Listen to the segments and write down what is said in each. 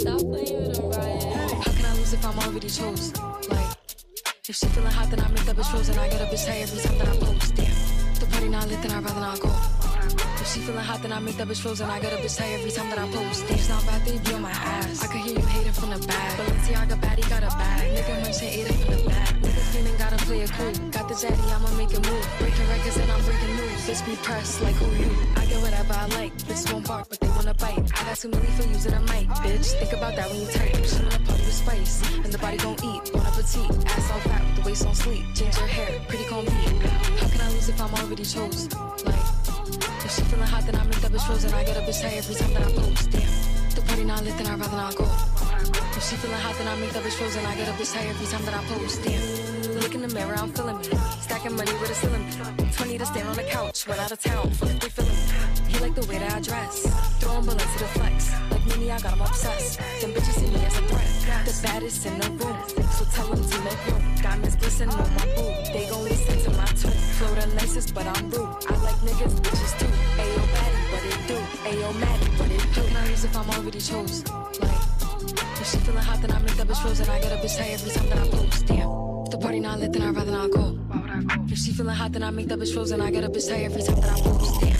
Stop playing with them, Brian. How can I lose if I'm already chose? Like, if she feeling hot, then I make that bitch frozen. I get a bitch high every time that I post. Damn, if the party not lit, then I'd rather not go. If she feeling hot, then I make that bitch frozen. I get a bitch high every time that I post. It's not bad, they be on my ass. I could hear you hating from the back. Balenciaga baddie got a bag. Nigga merchant ate it from the back. Nigga feeling gotta play it cool. Got the daddy, I'ma make a move. Breaking records and I'm breaking news. Bitch be pressed like who you? I get whatever I like. Bitch won't bark, but they wanna bite. I got too many for using a mic, bitch. Think about that when you type. She wanna party with spice, and the body gon' eat. Bon appetit, ass all fat with the waist on sleek. Ginger hair, pretty gon' be. How can I lose if I'm already chose? Like, if she feeling hot, then I make that bitch frozen. I get a bitch high every time that I post. Damn, if the party not lit, then I'd rather not go. If she feeling hot, then I make that bitch frozen. I get a bitch high every time that I post. Damn, look in the mirror, I'm feeling me. Stacking money with a ceiling. 20 to stand on the couch, right out of town. Fuck they feeling me. He like the way that I dress. Throwing bullets to the flex. Like Mimi, I got him obsessed. Them bitches see me as a threat. The baddest in the room, so tell them to make room. Diamonds glisten on my boob. They gon' listen to my tune. Flow the laces, but I'm rude. I like niggas, bitches too. Ayo, baddie, what it do? Ayo, maddie, what it do? How can I lose if I'm already chose? Like, if she feeling hot, then I make that bitch frozen. I get a bitch high every time that I post. Damn, if the party not lit, then I'd rather not go. If she feeling hot, then I make that bitch frozen. I get a bitch high every time that I post. Damn.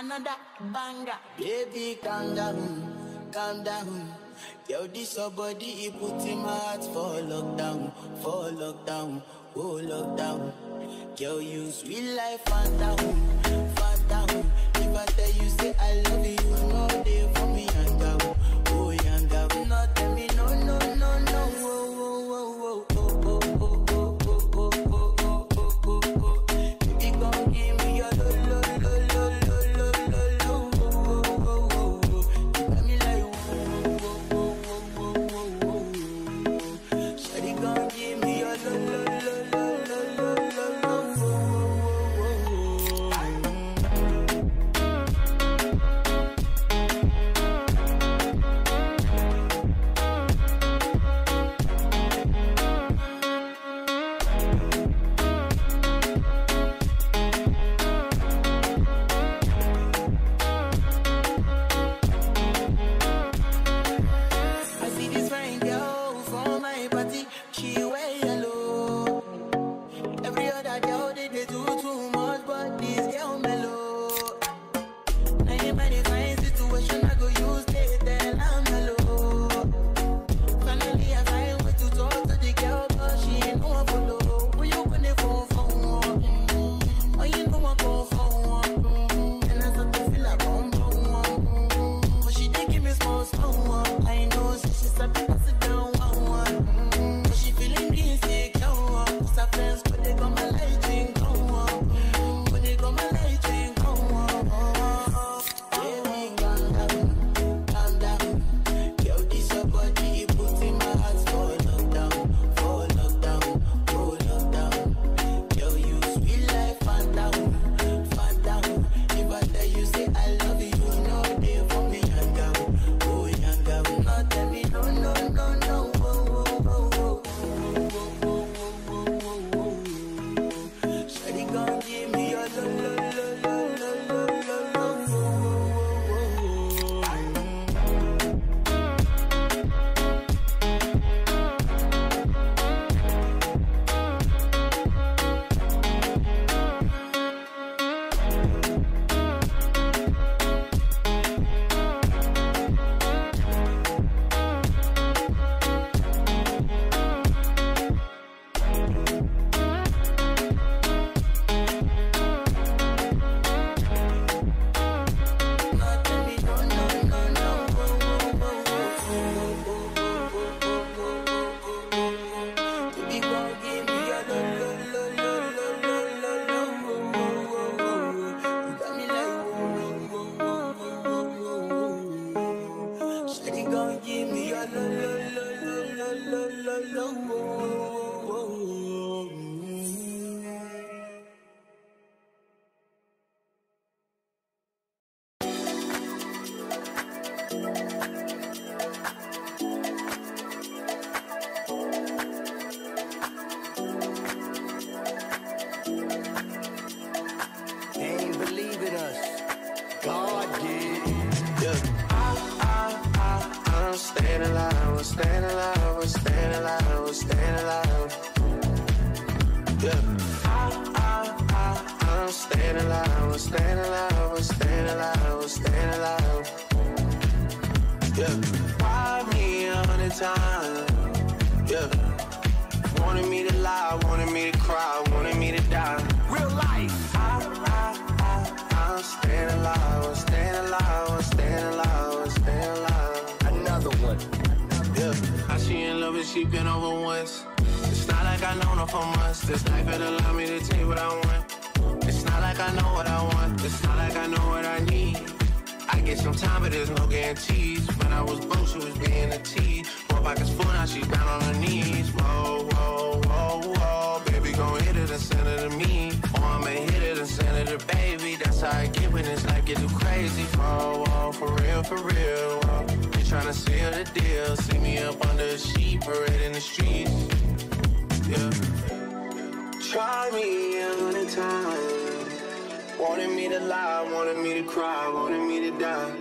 Another banger. Baby, calm down, calm down. Yo, this somebody, he put in my heart for lockdown, oh lockdown. Yo, you sweet life, Fanta, Fanta. If I tell you, say I love you, you know they for me, yanga, oh yanga. Not tell me no, no, no, no, oh. we're staying alive, we're staying alive, we're staying alive. Yeah, robbed me 100 times. Yeah, wanted me to lie, wanted me to cry, wanted me to die. Real life. I'm staying alive, I'm staying alive, I'm staying alive, I'm staying alive. Another one. Yeah, I she in love and she been over once. It's not like I known her for months. This life had allowed me to take what I want. It's not like I know what I want. It's not like I know what I need. I get some time, but there's no guarantees. When I was broke, she was being a tease. More pockets full, now she's down on her knees. Whoa, whoa, whoa, whoa. Baby, gon' hit it and send it to me. Or I'ma hit it and send it to baby. That's how I get when it's like get too crazy. Whoa, whoa, for real, for real. Whoa. You tryna seal the deal. See me up under a sheet, parade in the streets. Yeah. Try me 100 times. Wanted me to lie, wanted me to cry, wanted me to die.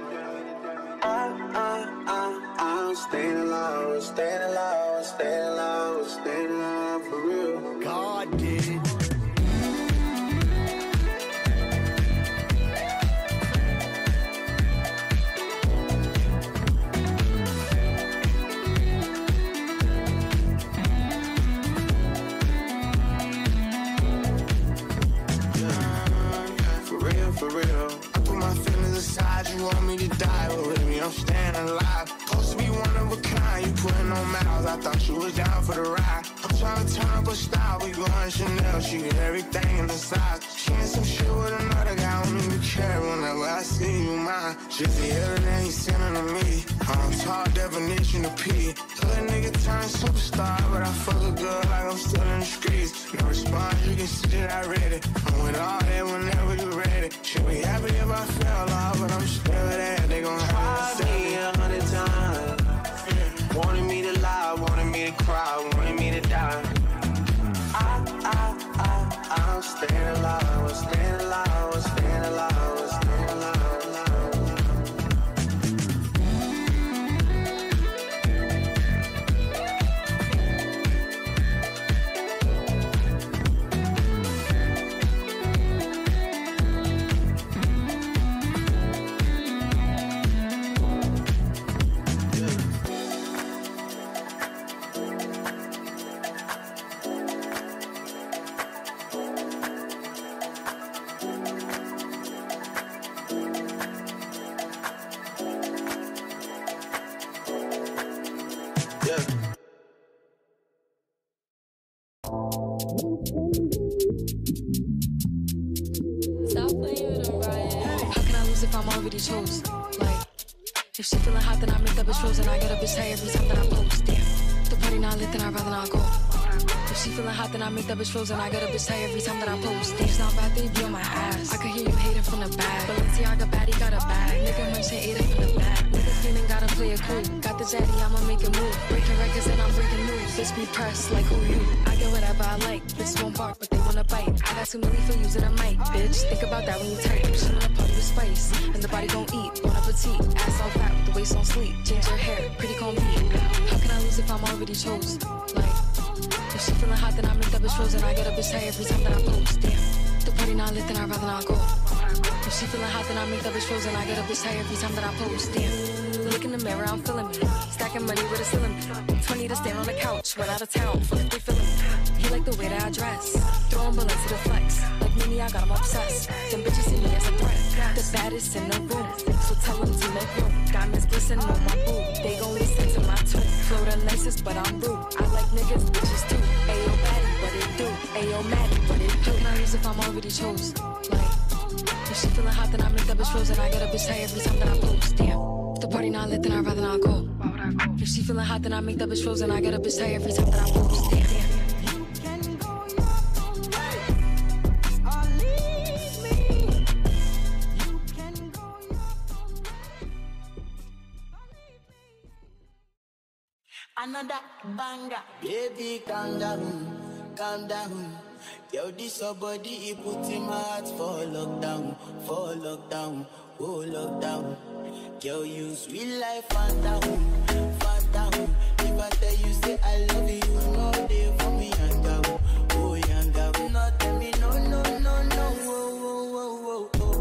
I'm staying alive, I'm staying alive, I'm staying alive, I'm staying alive for real. God did it. You want me to die, but with me I'm staying alive. Supposed to be one of a kind, you putting on miles. I thought you was down for the ride. I'm trying to turn up a style, we going Chanel. She get everything in the size. She in some shit with another guy, I don't even care. Whenever I see you mine, just the other day he's sending to me. I'm tall definition of P. Little nigga turned superstar, but I fuck a girl like I'm still in the streets. No response, you can see that I read it. I'm with all that whenever you read it. Should be happy if I fell off, but I'm still there. They gon' have me 100 times. Wanted me to lie, wanted me to cry, wanted me to die. I'm staying alive, I'm staying alive, I'm staying alive, I'm staying alive, alive, chose. Like, if she feeling hot, then I make that bitch frozen. I get a bitch high every time that I post. Damn, the party not lit, then I'd rather not go. If she feeling hot, then I make that bitch frozen. I get a bitch high every time that I post. Damn, it's not bad, they be on my ass. I could hear you hating from the back. Balenciaga baddie got a bag. Nigga merchant ate up in the back. Nigga feeling gotta play it cool. Got the daddy, I'ma make a move. Breaking records and I'm breaking news. Bitch be pressed like who you? I get whatever I like. Bitch won't bark, but they wanna bite. I got too many for using a mic, bitch. Think about that when you type. She wanna party with spice. And the body gon' eat, bon appetit. Ass all fat with the waist on sleep. Ginger hair, pretty comb beat. How can I lose if I'm already chose? Like, if she feeling hot, then I make that bitch frozen. I get a bitch high every time that I post. Damn, the party not lit, then I'd rather not go. If she feeling hot, then I make that bitch frozen. I get a bitch high every time that I post. Damn, look in the mirror, I'm feeling me. Stacking money with a ceiling. 20 to stand on the couch, went out of town, fuck if they feeling me. He like the way that I dress, throwing bullets to the flex. Like Mimi, I got him obsessed. Them bitches see me as a threat. The baddest in the room, so tell them to make room. Got Miss Glisten on my boo. They gon' listen to my tune. Flow the nicest, but I'm rude. I like niggas, bitches too. Ayo, baddie, what it do? Ayo, Maddie, what it do? Can I lose if I'm already chose? Like, if she feeling hot, then I make that bitch frozen. I get a bitch high every time that I post. Damn, if the party not lit, then I'd rather not go. Why would I go? If she feeling hot, then I make that bitch frozen. I get a bitch high every time that I post. Damn. Another banger. Baby, calm down, calm down. Yo, this your body, he put in my heart for lockdown, for lockdown, oh lockdown. Yo, you sweet life, Fanta, Fanta. If I tell you, say I love you, no day for me, yanga, oh yanga. No, tell me, no, no, no, no, oh, oh, oh, oh, oh.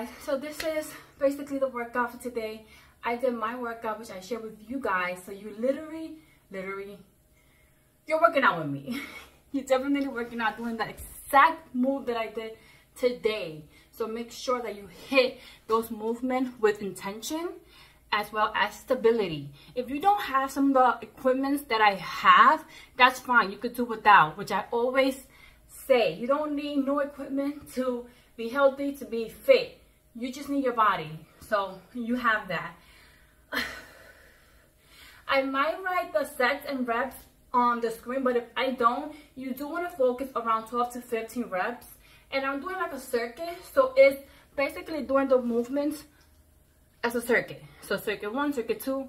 guys, so this is basically the workout for today. I did my workout, which I shared with you guys, so you literally you're working out with me. You're definitely working out doing that exact move that I did today. So make sure that you hit those movements with intention as well as stability. If you don't have some of the equipment that I have, that's fine. You could do without, which I always say. You don't need no equipment to be healthy, to be fit. You just need your body. So you have that. I might write the sets and reps on the screen, but if I don't, you do want to focus around 12 to 15 reps. And I'm doing like a circuit, so it's basically doing the movements as a circuit. So circuit 1, circuit 2,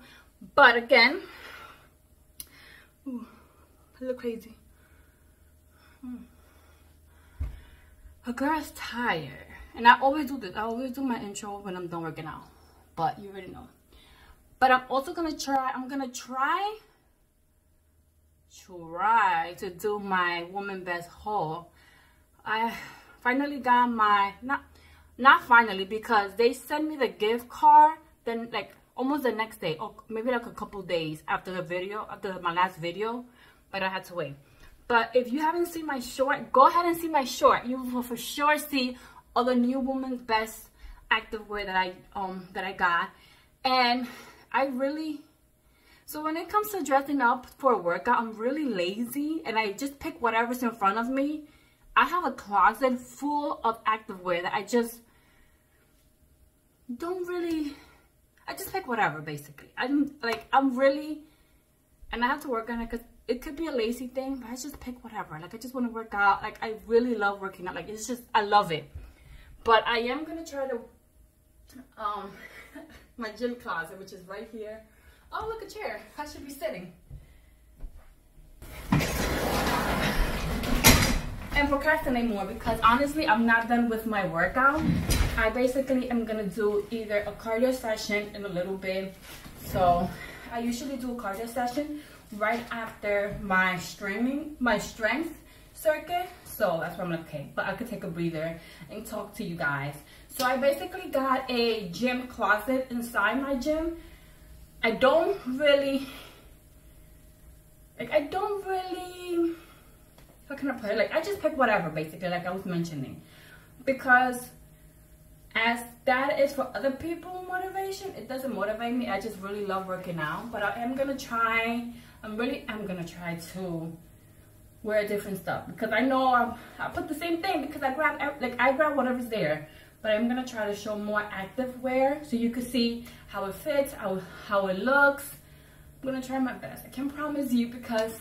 but again, ooh, I look crazy. A girl is tired, and I always do this. I always do my intro when I'm done working out, but you already know. But I'm also gonna try. I'm gonna try to do my Women's Best haul. I finally got my not finally, because they sent me the gift card then like almost the next day, or maybe like a couple days after the video, after my last video, but I had to wait. But if you haven't seen my short, go ahead and see my short. You will for sure see all the new Women's Best activewear that I got. And I really, so when it comes to dressing up for a workout, I'm really lazy and I just pick whatever's in front of me. I have a closet full of activewear that I just don't really, I just pick whatever basically. I'm really, and I have to work on it because it could be a lazy thing, but I just pick whatever. Like I just want to work out. Like I really love working out. Like it's just, I love it. But I am going to try to, my gym closet, which is right here. Oh, look, a chair. I should be sitting. And procrastinate more, because honestly I'm not done with my workout. I basically am gonna do either a cardio session in a little bit. So I usually do a cardio session right after my strength circuit, so that's why I'm like, okay, but I could take a breather and talk to you guys. So I basically got a gym closet inside my gym. I don't really like, how can I put it? Like I just pick whatever basically, like I was mentioning, because as that is for other people motivation, it doesn't motivate me. I just really love working out, but I am gonna try. I'm gonna try to wear different stuff, because I know I put the same thing because I grab whatever's there. But I'm gonna try to show more active wear so you can see how it fits, how it looks. I'm gonna try my best. I can't promise you, because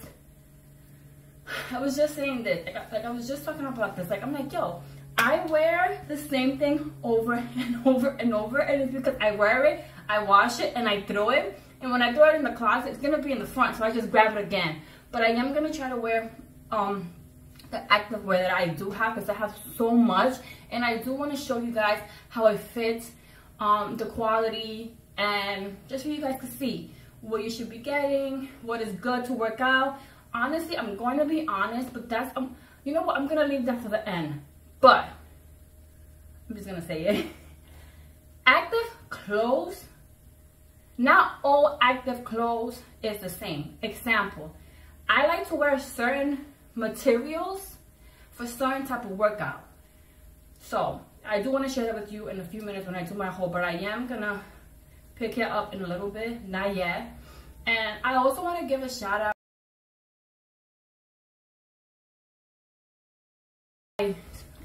I was just saying this, like I was just talking about this, like I'm like, yo, I wear the same thing over and over and over, and it's because I wear it, I wash it, and I throw it, and when I throw it in the closet, it's gonna be in the front, so I just grab it again. But I am gonna try to wear the activewear that I do have, because I have so much, and I do want to show you guys how it fits, the quality, and just so you guys can see what you should be getting, what is good to work out. Honestly, I'm going to be honest, but that's, you know what, I'm going to leave that for the end. But I'm just going to say it. Active clothes, not all active clothes is the same. Example, I like to wear certain materials for certain type of workout. So I do want to share that with you in a few minutes when I do my haul, but I am going to pick it up in a little bit, not yet. And I also want to give a shout out.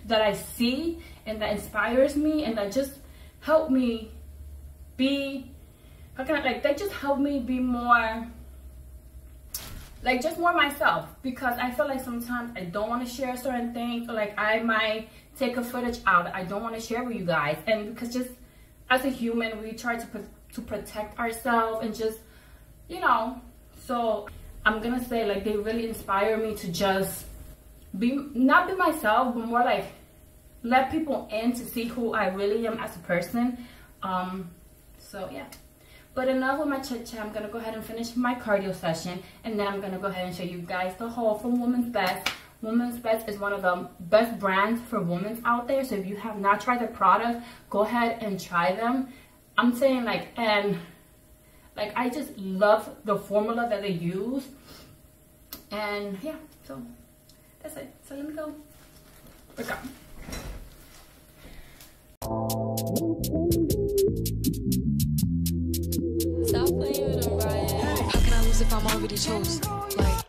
That I see and that inspires me and that just help me be, how can I, like that just help me be more, like just more myself, because I feel like sometimes I don't want to share certain things, or like I might take a footage out that I don't want to share with you guys, and because just as a human we try to protect ourselves and just, you know. So I'm gonna say like they really inspire me to just not be myself, but more like let people in to see who I really am as a person. So yeah, but enough with my chit chat. I'm gonna go ahead and finish my cardio session, and then I'm gonna go ahead and show you guys the haul from Women's Best, Women's Best is one of the best brands for women out there. So if you have not tried the product, go ahead and try them. I'm saying I just love the formula that they use. And yeah, so that's it. So let me go work out. Stop playing with them, Ryan. How can I lose if I'm already chosen? Like,